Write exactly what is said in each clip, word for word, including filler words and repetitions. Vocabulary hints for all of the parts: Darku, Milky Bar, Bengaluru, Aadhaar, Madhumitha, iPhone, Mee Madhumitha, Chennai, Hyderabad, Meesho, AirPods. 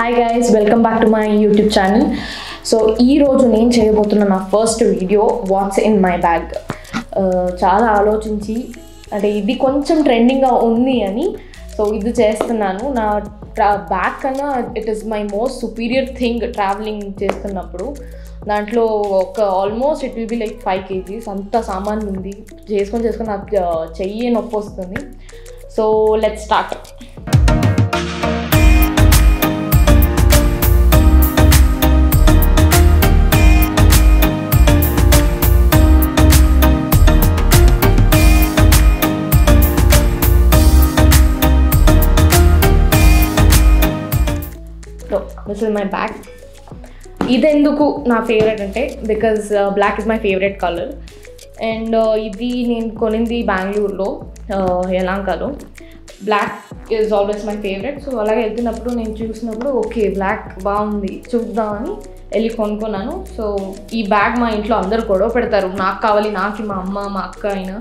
Hi guys, welcome back to my YouTube channel. So, ee roju nenu cheyabothunna na first video what's in my bag. Chaala alochinchi ante idi koncham trending ga undi ani so idu chestunnanu na bag kana it is my most superior thing traveling chestunnappudu. దాంట్లో ఒక almost it will be like five kgs అంత సామాన్ ఉంది. చేసుకొని చేసుకొని నాకు చెయ్యి నొప్పి వస్తుంది. So let's start. So this is my bag. ఇదెందుకు నా ఫేవరెట్ అంటే because black is my favourite colour and ఇది నేను కొనింది బెంగళూరులో యలాంకాలో. Black is always my favourite. So అలాగే వెళ్తున్నప్పుడు నేను చూసినప్పుడు ఓకే బ్లాక్ బాగుంది చూద్దామని వెళ్ళి కొనుక్కున్నాను. సో ఈ బ్యాగ్ మా ఇంట్లో అందరూ గొడవ పెడతారు, నాకు కావాలి, నాకు మా అమ్మ మా అక్క అయినా,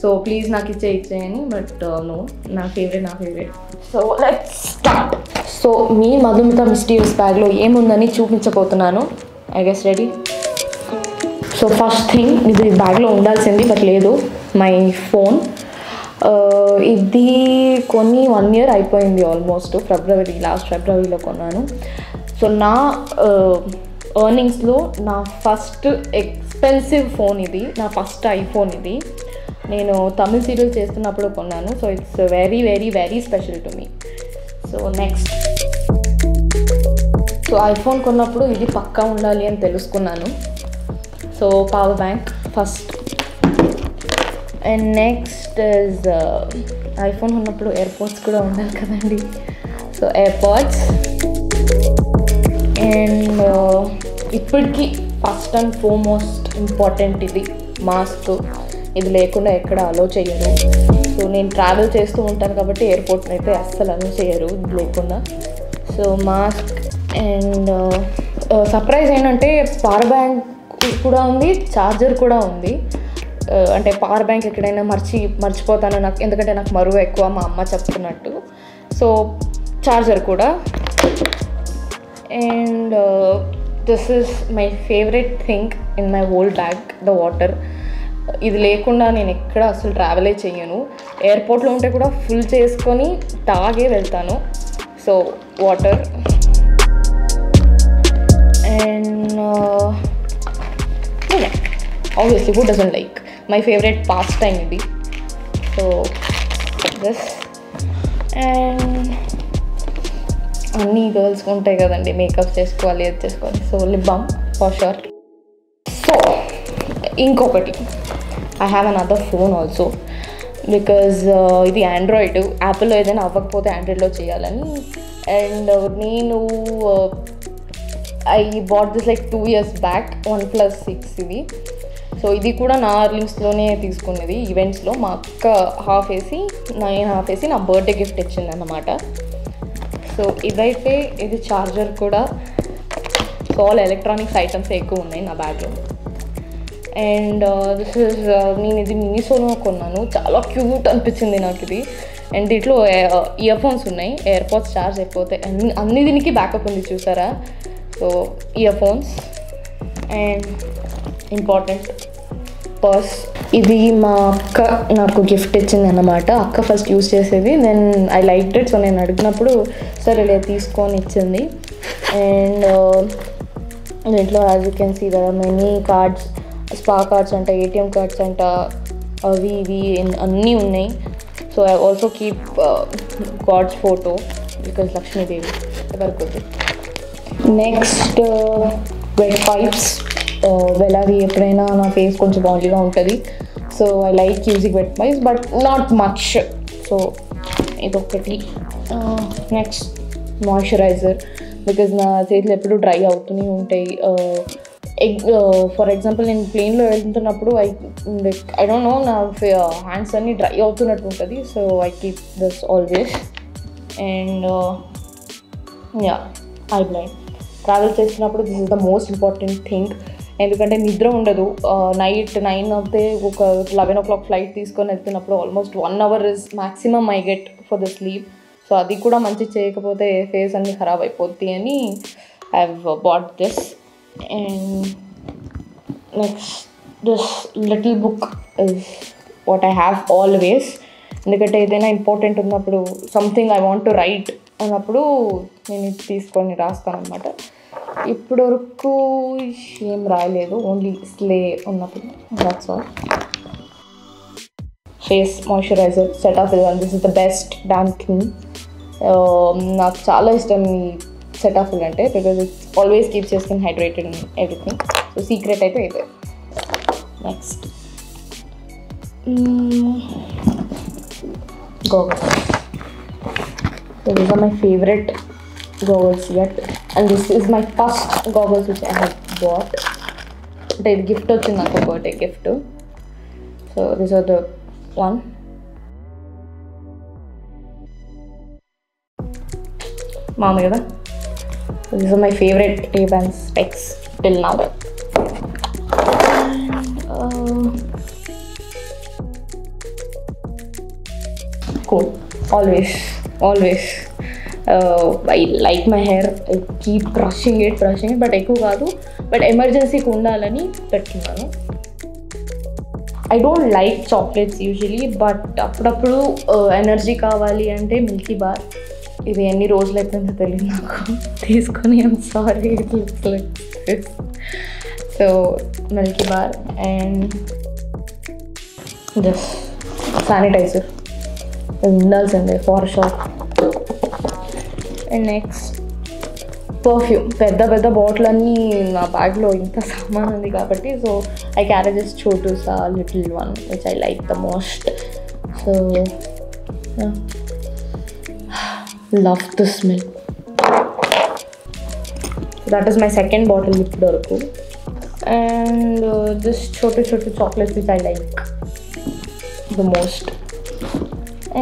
సో ప్లీజ్ నాకు ఇచ్చే ఇచ్చేయని. బట్ నో, నా ఫేవరెట్ నా favourite. So let's start. So మీ మధుమిత మిస్టీరియస్ బ్యాగ్లో ఏముందని చూపించబోతున్నాను. I guess ready. So first thing, ఇది బ్యాగ్లో ఉండాల్సింది బట్ లేదు, మై ఫోన్. ఇది కొన్ని వన్ ఇయర్ అయిపోయింది ఆల్మోస్ట్. ఫిబ్రవరి లాస్ట్ ఫిబ్రవరిలో కొన్నాను. సో నా ఎర్నింగ్స్లో నా ఫస్ట్ ఎక్స్పెన్సివ్ ఫోన్ ఇది, నా ఫస్ట్ ఐఫోన్ ఇది. నేను తమిళ సీరియల్ చేస్తున్నప్పుడు కొన్నాను. So it's very very very special to me. So next, so iPhone కొన్నప్పుడు ఇది పక్కా ఉండాలి అని తెలుసుకున్నాను. So power bank first. And next is iPhone ఉన్నప్పుడు ఎయిర్పోడ్స్ కూడా ఉండాలి కదండి. So AirPods. అండ్ ఇప్పటికీ ఫస్ట్ అండ్ ఫోర్మోస్ట్ ఇంపార్టెంట్ ఇది, మాస్క్. ఇది లేకుండా ఎక్కడ అలో చేయరు. సో నేను ట్రావెల్ చేస్తూ ఉంటాను కాబట్టి ఎయిర్పోర్ట్ని అయితే అస్సలు అలో చేయరు ఇది లేకుండా. So mask. అండ్ సర్ప్రైజ్ ఏంటంటే పవర్ బ్యాంక్ కూడా ఉంది, ఛార్జర్ కూడా ఉంది. అంటే పవర్ బ్యాంక్ ఎక్కడైనా మర్చి మర్చిపోతాను నాకు, ఎందుకంటే నాకు మరువు ఎక్కువ మా అమ్మ చెప్తున్నట్టు. సో ఛార్జర్ కూడా. And this is my favourite thing in my whole bag, the water. ఇది లేకుండా నేను ఎక్కడ అసలు ట్రావెలే చెయ్యను. ఎయిర్పోర్ట్లో ఉంటే కూడా ఫుల్ చేసుకొని తాగే వెళ్తాను. So water. And obviously who doesn't like my favourite pastime ఇది. So this. అండ్ అన్నీ గర్ల్స్కి ఉంటాయి కదండి, మేకప్ చేసుకోవాలి అది చేసుకోవాలి. So lip balm for sure. So ఇంకొకటి, I have another phone also because ఇది ఆండ్రాయిడ్. యాపిల్లో ఏదైనా అవ్వకపోతే ఆండ్రాయిడ్లో చేయాలని. అండ్ నేను I bought this like two years back, OnePlus six ఇది. సో ఇది కూడా నా లింక్స్లోనే తీసుకున్నది, ఈవెంట్స్లో. మా అక్క హాఫ్ వేసి నేను హాఫ్ వేసి నా బర్త్డే గిఫ్ట్ ఇచ్చిందన్నమాట. సో ఇదైతే ఇది ఛార్జర్ కూడా. సో ఆల్ ఎలక్ట్రానిక్స్ ఐటమ్స్ ఎక్కువ ఉన్నాయి నా బ్యాగ్లో. అండ్ దిస్ ఇస్, నేను ఇది మీషోలో కొన్నాను. చాలా క్యూట్ అనిపించింది నాకు ఇది. అండ్ దీంట్లో ఇయర్ ఫోన్స్ ఉన్నాయి, ఎయిర్పోడ్స్, ఛార్జ్ అయిపోతే అన్ని అన్ని దీనికి బ్యాకప్ ఉంది చూసారా. So ear phones. And important purse, ఇది మా అక్క నాకు గిఫ్ట్ ఇచ్చింది అన్నమాట. అక్క ఫస్ట్ యూజ్ చేసేది, then I like it. So నేను అడిగినప్పుడు సరే ఇలా తీసుకొని ఇచ్చింది. అండ్ దీంట్లో as you can see there are many cards, spa cards అంట, ఏటీఎం కార్డ్స్ అంట, అవి ఇవి అన్నీ ఉన్నాయి. So I also keep God's photo because Lakshmidevi వరకు. నెక్స్ట్ వెట్ పైప్స్, వెళ్ళాలి ఎప్పుడైనా నా ఫేస్ కొంచెం బౌండీగా ఉంటుంది. So I like using wet wipes but not much. So ఇదొకటి. నెక్స్ట్ మాయిశ్చరైజర్, బికాజ్ నా చేతులు ఎప్పుడు డ్రై అవుతూనే ఉంటాయి. ఎగ్ ఫర్ ఎగ్జాంపుల్ నేను ప్లేన్లో వెళ్తున్నప్పుడు I like I don't know నా హ్యాండ్స్ అన్నీ డ్రై అవుతున్నట్టు ఉంటుంది. So I keep this always. And yeah, I blind travel చేస్తున్నప్పుడు this is the most important thing, ఎందుకంటే నిద్ర ఉండదు. నైట్ నైన్ అయితే ఒక లెవెన్ ఓ క్లాక్ ఫ్లైట్ తీసుకొని వెళ్తున్నప్పుడు almost one hour is maximum I get for the sleep. So adi kuda manchi cheyakapothe face anni kharab ayipothadi ani I have bought this. And next, this little book is what I have always. Endukante edaina important unnappudu something I want to write annappudu nenu teeskoni raastanu annamata. Ippudu varaku em raaledu, only slay unnappudu, that's all. Face moisturizer set off illan, this is the best damn thing. Naaku chaala ishtam ee set off illante because it always keeps your skin hydrated and everything. So secret aithe ide. Next, mm. goggles. So these are my favorite goggles yet, and this is my first goggles which I have bought. They gift ochina ko birthday gift. So these are the one. Mama kada. These are my favorite Ray-Ban specs till now. Uh, cool. Always, always. Uh, I like my hair. I keep brushing it, brushing it. But ekku kaadu. But emergency kundalani pettunnanu. I don't like chocolates usually, but appudu uh, energy kavali ante Milky Bar. Ive enni rojulu aitundho teliyadu naaku. Teeskoni, I'm sorry it looks like this. So Milky Bar and this sanitizer. There's nuts in there for sure. And next, perfume. Pedda pedda bottle anni na bag lo inta saman undi kabatti, so I carry this Chotu's uh, little one which I like the most. So yeah, love the smell. So that is my second bottle with Darku. And uh, this Chotu Chotu chocolates which I like the most.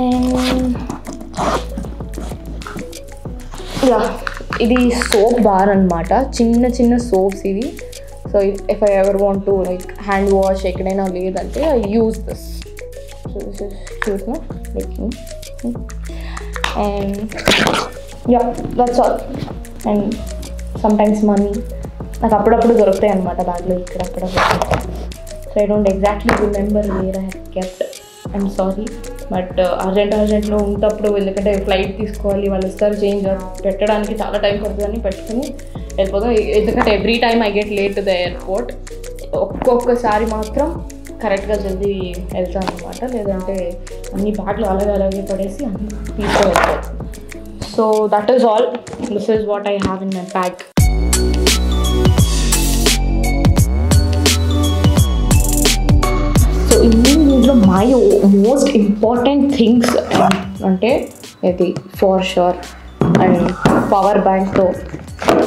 And yeah, ఇది soap bar అన్నమాట, చిన్న చిన్న soaps ఇవి. So if I ever want to like hand wash ఎక్కడైనా లేదంటే I use this. So this is cute నా looking. And yeah, that's all. And sometimes money నాకు అప్పుడప్పుడు దొరుకుతాయి అన్నమాట బ్యాగ్లో, ఇక్కడ అప్పుడప్పుడు. So I don't exactly remember where I have kept, I'm sorry. But urgent అర్జెంట్లో ఉంటప్పుడు, ఎందుకంటే ఫ్లైట్ తీసుకోవాలి, వాళ్ళు వస్తారు చేంజ్ పెట్టడానికి చాలా టైం పడుతుందని పెట్టుకుని వెళ్ళిపోతాం. ఎందుకంటే every time I get late to the airport. ఒక్కొక్కసారి మాత్రం కరెక్ట్గా జల్దీ వెళ్తాను అనమాట, లేదంటే అన్ని బ్యాగ్లు అలాగే అలాగే పడేసి అన్ని తీసుకువెళ్తాను. So that is all. This is what I have in my bag. So ఇన్ని ఇంట్లో మై మోస్ట్ ఇంపార్టెంట్ థింగ్స్ అంటే ఇది ఫార్ షూర్, అండ్ పవర్ బ్యాంక్తో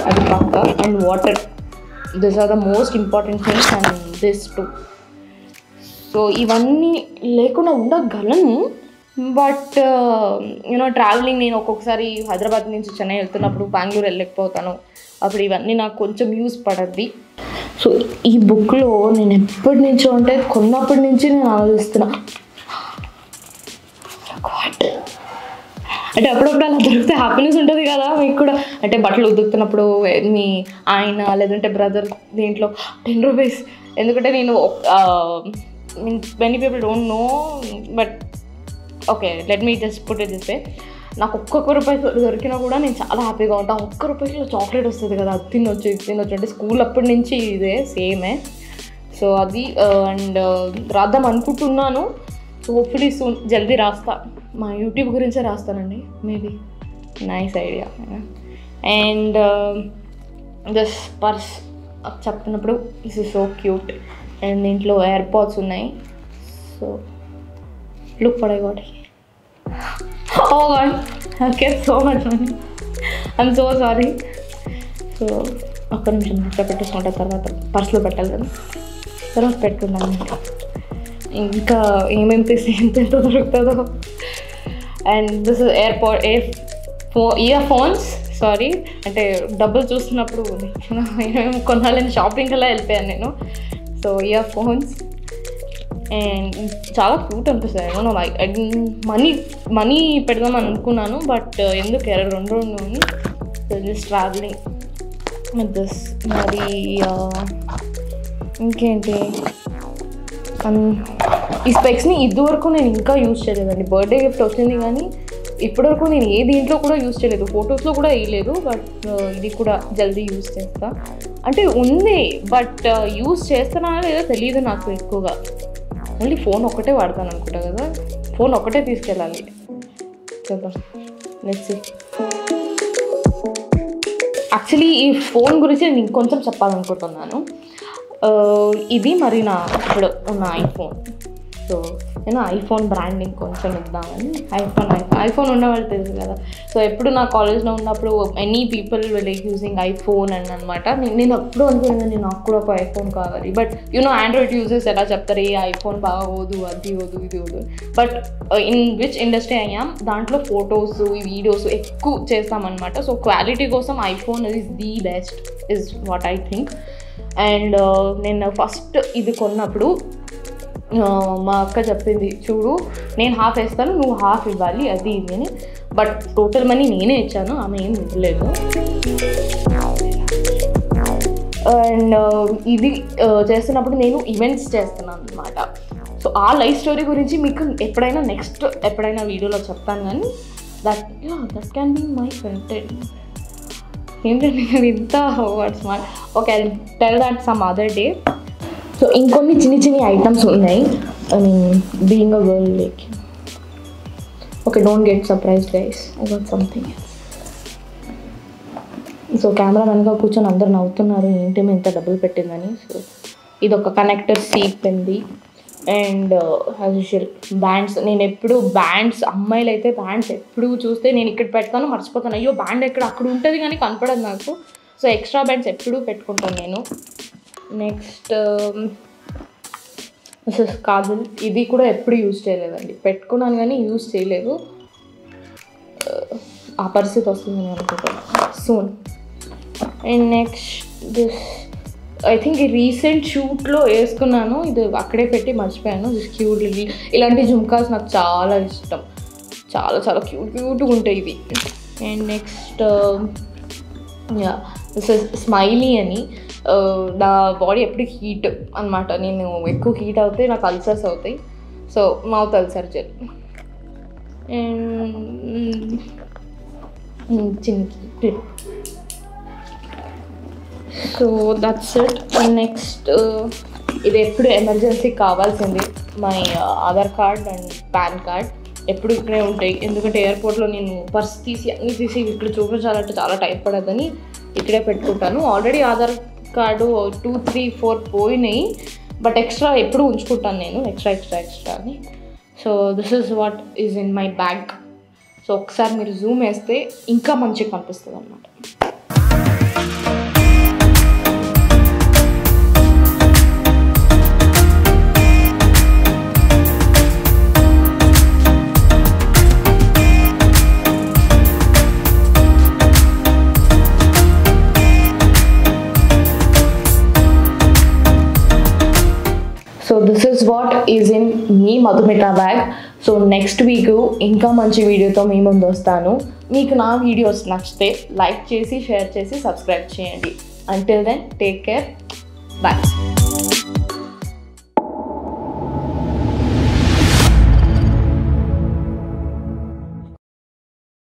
అది పక్క, and water. This are the most important things and this too. So ఇవన్నీ లేకుండా ఉండగలను, బట్ యూనో ట్రావెలింగ్. నేను ఒక్కొక్కసారి హైదరాబాద్ నుంచి చెన్నై వెళ్తున్నప్పుడు, బెంగళూరు వెళ్ళలేకపోతాను, అప్పుడు ఇవన్నీ నాకు కొంచెం యూజ్ పడద్ది. సో ఈ బుక్లో నేను ఎప్పటి నుంచో అంటే కొన్నప్పటి నుంచి నేను ఆలోచిస్తున్నా, అంటే అప్పుడప్పుడు అలా దొరికితే హ్యాపీనెస్ ఉంటుంది కదా మీకు కూడా. అంటే బట్టలు ఉతుకుతున్నప్పుడు మీ ఆయన లేదంటే బ్రదర్ దీంట్లో టెన్ రూపీస్, ఎందుకంటే నేను many people don't know, but okay let me just put it this way. నాకు ఒక్కొక్క రూపాయి దొరికినా కూడా నేను చాలా హ్యాపీగా ఉంటాను. ఒక్క రూపాయిలో చాక్లెట్ వస్తుంది కదా, అది తినొచ్చు ఇది తినొచ్చు అంటే స్కూల్ అప్పటి నుంచి ఇదే సేమే. సో అది అండ్ రాద్దాం అనుకుంటున్నాను. సో హోప్ఫుల్లీ సూన్ జల్దీ రాస్తా. మా యూట్యూబ్ గురించే రాస్తానండి, maybe. Nice idea. And this purse చెప్తున్నప్పుడు this is so cute. And దీంట్లో ఎయిర్పాడ్స్ ఉన్నాయి. సో లుక్ పడే వాటికి. Oh god, I kept so much money. I'm so sorry. So అక్కడ నుంచి ఇంట్లో పెట్టేసుకుంటా, తర్వాత పర్సులో పెట్టాలి కదా, తర్వాత పెట్టుకున్నాను. ఇంకా ఏమేమి తీసి ఎంత దొరుకుతుందో. And this is airport air ఫో ఇయర్ ఫోన్స్. సారీ, అంటే డబ్బులు చూస్తున్నప్పుడు ఏమేమి కొనాలని షాపింగ్ అలా వెళ్ళిపోయాను నేను. So ear phones and it's so cute. I don't know, like, I didn't money, money, but in the carrier, so just traveling with this. Mari, uh, um, these specs I haven't used the birthday gift. I haven't used the photos, but I used it. అంటే ఉంది but use చేస్తున్నానో లేదో తెలియదు నాకు. ఎక్కువగా only phone ఒకటే వాడతాను అనుకుంటా కదా, ఫోన్ ఒకటే తీసుకెళ్ళాలి కదా. నెక్స్ట్ యాక్చువల్లీ ఈ ఫోన్ గురించి నేను ఇంకొంచెం చెప్పాలనుకుంటున్నాను. ఇది మరి నా ఇప్పుడు ఉన్న ఐఫోన్. సో నేను ఐఫోన్ బ్రాండింగ్ కొంచెం ఇద్దామని ఐఫోన్ ఐఫోన్ ఉన్నవాళ్ళు తెలుసు కదా. సో ఎప్పుడు నా కాలేజ్లో ఉన్నప్పుడు any people like using iPhone అని అనమాట. నేను అప్పుడు అనుకున్నాను నేను నాకు కూడా ఒక ఐఫోన్ కావాలి. బట్ యూనో ఆండ్రాయిడ్ యూజర్స్ ఎలా చెప్తారు, ఏ ఐఫోన్ బాగోదు, అది వద్దు, ఇది వద్దు. బట్ ఇన్ విచ్ ఇండస్ట్రీ అయ్యాం దాంట్లో ఫొటోస్ ఈ వీడియోస్ ఎక్కువ చేస్తామన్నమాట. సో క్వాలిటీ కోసం iPhone is the best is what I think. And నేను ఫస్ట్ ఇది కొన్నప్పుడు మా అక్క చెప్పింది, చూడు నేను హాఫ్ వేస్తాను నువ్వు హాఫ్ ఇవ్వాలి అది ఇది అని. బట్ టోటల్ మనీ నేనే ఇచ్చాను, ఆమె ఏం ఇవ్వలేదు. అండ్ ఇది చేస్తున్నప్పుడు నేను ఈవెంట్స్ చేస్తున్నాను అనమాట. సో ఆ లైఫ్ స్టోరీ గురించి మీకు ఎప్పుడైనా నెక్స్ట్ ఎప్పుడైనా వీడియోలో చెప్తాను. కానీ that that can be my content. ఏంటంటే నేను ఇంత వర్డ్స్ మా okay I tell that some other day. So ఇంకొన్ని చిన్న చిన్న ఐటమ్స్ ఉన్నాయి. I mean being a girl like okay don't get surprised guys, I got something. So camera వెనక కూర్చొని అందరు నవ్వుతున్నారు ఏంటి ఇంత డబ్బులు పెట్టిందని. సో ఇది ఒక కనెక్టర్ సీప్ ఉంది. అండ్ యాజ్ యూజువల్ బ్యాండ్స్, నేను ఎప్పుడు బ్యాండ్స్ అమ్మాయిలు అయితే బ్యాండ్స్ ఎప్పుడు చూస్తే నేను ఇక్కడ పెడతాను మర్చిపోతాను, అయ్యో బ్యాండ్ ఎక్కడ అక్కడ ఉంటుంది కానీ కనపడదు నాకు. సో ఎక్స్ట్రా బ్యాండ్స్ ఎప్పుడూ పెట్టుకుంటాను నేను. నెక్స్ట్ మిసెస్ కాజల్, ఇది కూడా ఎప్పుడు యూజ్ చేయలేదండి, పెట్టుకున్నాను కానీ యూజ్ చేయలేదు. ఆ పరిస్థితి వస్తుంది నేను అనుకుంటాను soon. And next this I think ఈ రీసెంట్ షూట్లో వేసుకున్నాను, ఇది అక్కడే పెట్టి మర్చిపోయాను. దిస్ క్యూట్ లిటిల్, ఇలాంటి జుమ్కాస్ నాకు చాలా ఇష్టం, చాలా చాలా క్యూట్ క్యూట్గా ఉంటాయి ఇవి. And next this is smiley అని, నా బాడీ ఎప్పుడు హీట్ అనమాట, నేను ఎక్కువ హీట్ అవుతాయి నాకు అల్సర్స్ అవుతాయి. So mouth ulcer gel. And చిన్నకి clip. So that's it. Next ఇది ఎప్పుడు ఎమర్జెన్సీ కావాల్సింది my Aadhaar card and PAN card, ఎప్పుడు ఇక్కడే ఉంటాయి. ఎందుకంటే ఎయిర్పోర్ట్లో నేను పర్స్ తీసి అన్నీ తీసి ఇక్కడ చూపించాలంటే చాలా టైం పడదని ఇక్కడే పెట్టుకుంటాను. Already Aadhaar card two three four పోయినాయి, బట్ ఎక్స్ట్రా ఎప్పుడు ఉంచుకుంటాను నేను ఎక్స్ట్రా ఎక్స్ట్రా ఎక్స్ట్రా అని. So this is what is in my bag. So ఒకసారి మీరు జూమ్ వేస్తే ఇంకా మంచిగా కనిపిస్తుంది అన్నమాట. So this is what is in me Madhumitha bag. So next week inka manchi video tho mee mundu ostanu. Meeku na videos nachite like chesi share chesi subscribe cheyandi. Until then take care, bye.